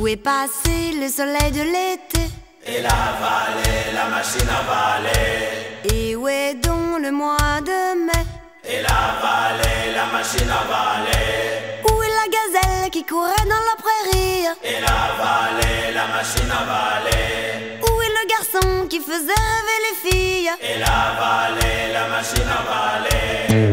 Où est passé le soleil de l'été? Et la vallée, la machine à valer. Et où est donc le mois de mai? Et la vallée, la machine à valer. Où est la gazelle qui courait dans la prairie? Et la vallée, la machine à valer. Où est le garçon qui faisait rêver les filles? Et la vallée, la machine à valer.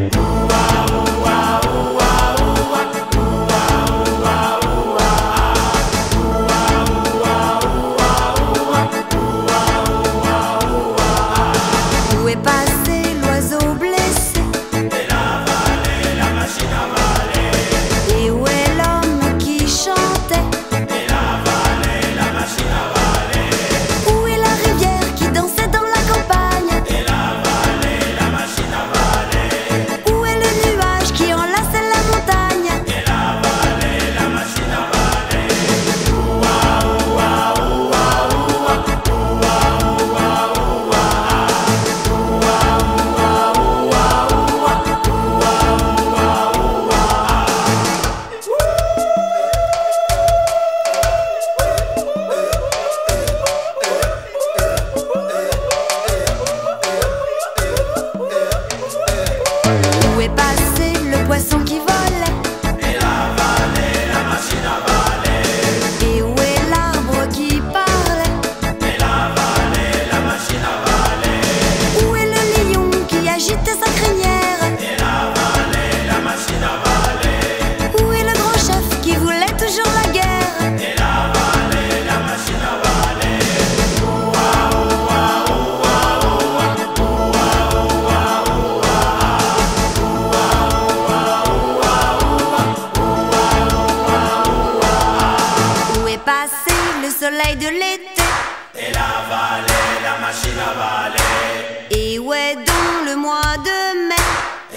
Soleil de l'été. Et la vallée, la machine à valer. Et où est donc le mois de mai?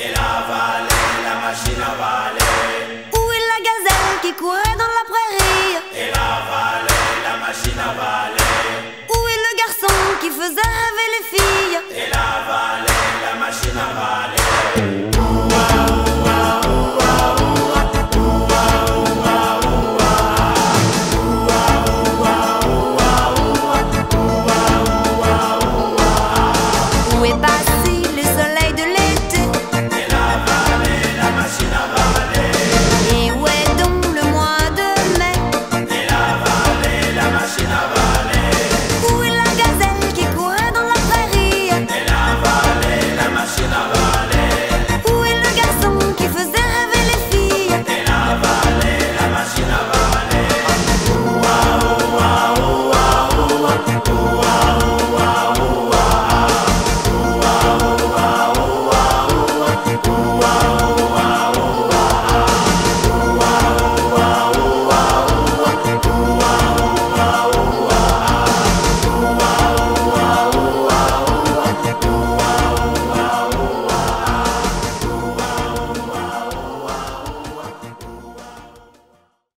Et la vallée, la machine à valer. Où est la gazelle qui courait dans la prairie? Et la vallée, la machine à valer. Où est le garçon qui faisait rêver les filles? Et la vallée.